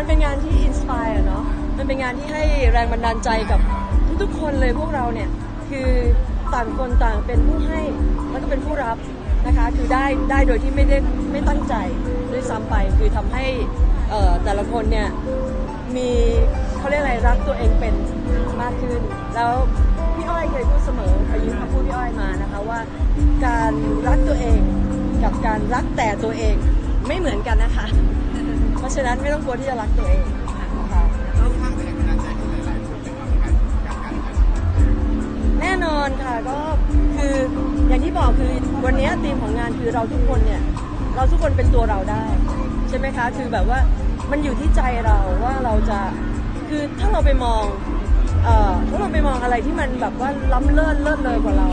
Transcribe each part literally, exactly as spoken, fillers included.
มันเป็นงานที่อินสปายเนาะมันเป็นงานที่ให้แรงบันดาลใจกับทุกๆคนเลยพวกเราเนี่ยคือต่างคนต่างเป็นผู้ให้แล้วก็เป็นผู้รับนะคะคือได้ได้โดยที่ไม่ได้ไม่ตั้งใจด้วยซ้ำไปคือทำให้แต่ละคนเนี่ยมีเขาเรียกอะไรรักตัวเองเป็นมากขึ้นแล้วพี่อ้อยเคยพูดเสมอเคยยืมคำพูดพี่อ้อยมานะคะว่าการรักตัวเองกับการรักแต่ตัวเองไม่เหมือนกันนะคะเพราะฉะนั้นไม่ต้องกลัวที่จะรักตัวเองนะคะแน่นอนค่ะก็คืออย่างที่บอกคือวันนี้ธีมของงานคือเราทุกคนเนี่ยเราทุกคนเป็นตัวเราได้ใช่ไหมคะคือแบบว่ามันอยู่ที่ใจเราว่าเราจะคือถ้าเราไปมองเอ่อถ้าเราไปมองอะไรที่มันแบบว่าล้ำเลิศเลิศเลยกว่าเรา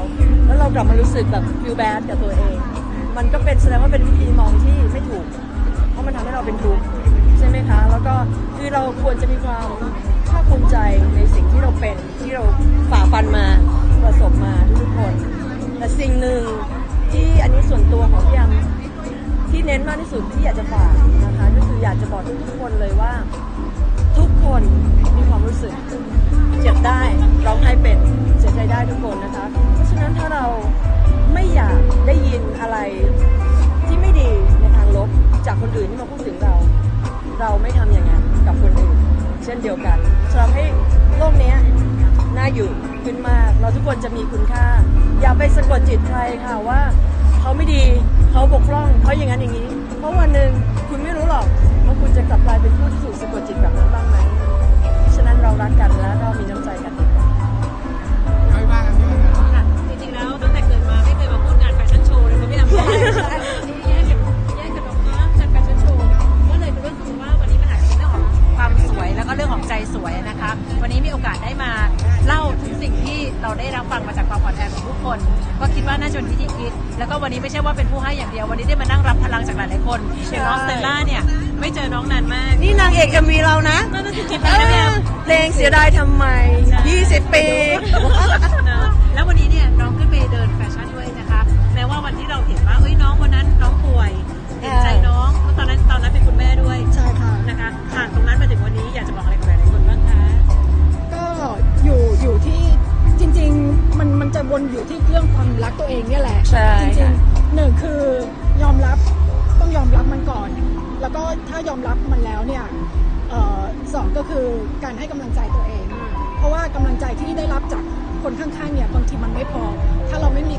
แล้วเรากลับมารู้สึกแบบ feel bad กับตัวเองมันก็เป็นแสดงว่าเป็นวิธีมองที่ไม่ถูกเพราะมันทำให้เราเป็นทุกข์ใช่ไหมคะแล้วก็คือเราควรจะมีความภาคภูมิใจในสิ่งที่เราเป็นที่เราฝ่าฟันมาประสบมาทุกคนแต่สิ่งหนึ่งที่อันนี้ส่วนตัวของพี่ยำที่เน้นมากที่สุดที่อยากจะฝากนะคะก็คืออยากจะบอกทุกคนเลยว่าทุกคนมีความรู้สึกเจ็บได้ร้องไห้เป็นเสียใจได้ทุกคนนะคะเพราะฉะนั้นถ้าเราไม่อยากได้ยินอะไรที่ไม่ดีในทางลบจากคนอื่นที่มาพูดถึงเราเราไม่ทำอย่างนั้นกับคนอื่นเช่นเดียวกันจะทำให้โลกนี้น่าอยู่ขึ้นมากเราทุกคนจะมีคุณค่าอย่าไปสะกดจิตใครค่ะว่าเขาไม่ดีเขาบกพร่องเขาอย่างนั้นอย่างนี้เพราะวันหนึ่งคุณไม่รู้หรอกว่าคุณจะกลับกลายเป็นผู้ที่ถูกสะกดจิตแบบนั้นบ้างไหมฉะนั้นเรารักกันและเรามีน้ำใจกันจริงๆแล้วตั้งแต่เกิดมาไม่เคยมาพูดงานแฟชั่นโชว์เลยไม่ทำแล้วก็เรื่องของใจสวยนะคะวันนี้มีโอกาสได้มาเล่าถึงสิ่งที่เราได้รับฟังมาจากความอ่อนแอของทุกคนก็คิดว่าน่าจะเป็นวิธีคิดแล้วก็วันนี้ไม่ใช่ว่าเป็นผู้ให้อย่างเดียววันนี้ได้มานั่งรับพลังจากหลายๆคนอย่างน้องสเตลล่าเนี่ยไม่เจอน้องนานมากนี่นางเอกเอ็มวีเรานะเพลงเสียดายทำไมยี่สิบปีแล้ววันนี้เนี่ยน้องขึ้นไปเดินแฟชั่นด้วยนะคะแม้ว่าวันที่เราเห็นว่าเอ้ยน้องวันนั้นน้องป่วยเห็นใจน้องตอนนั้นตอนนั้นเป็นคุณแม่ด้วยใช่ค่ะนะคะผ่านตรงนั้นมาถึงวันนี้อยากจะบอกอะไรกับหลายคนบ้างคะก็อยู่อยู่ที่จริงๆมันมันจะวนอยู่ที่เรื่องความรักตัวเองเนี่ยแหละจริงๆหนึ่งคือยอมรับต้องยอมรับมันก่อนแล้วก็ถ้ายอมรับมันแล้วเนี่ยสองก็คือการให้กำลังใจตัวเองเพราะว่ากำลังใจที่ได้รับจากคนข้างๆเนี่ยบางทีมันไม่พอถ้าเราไม่มี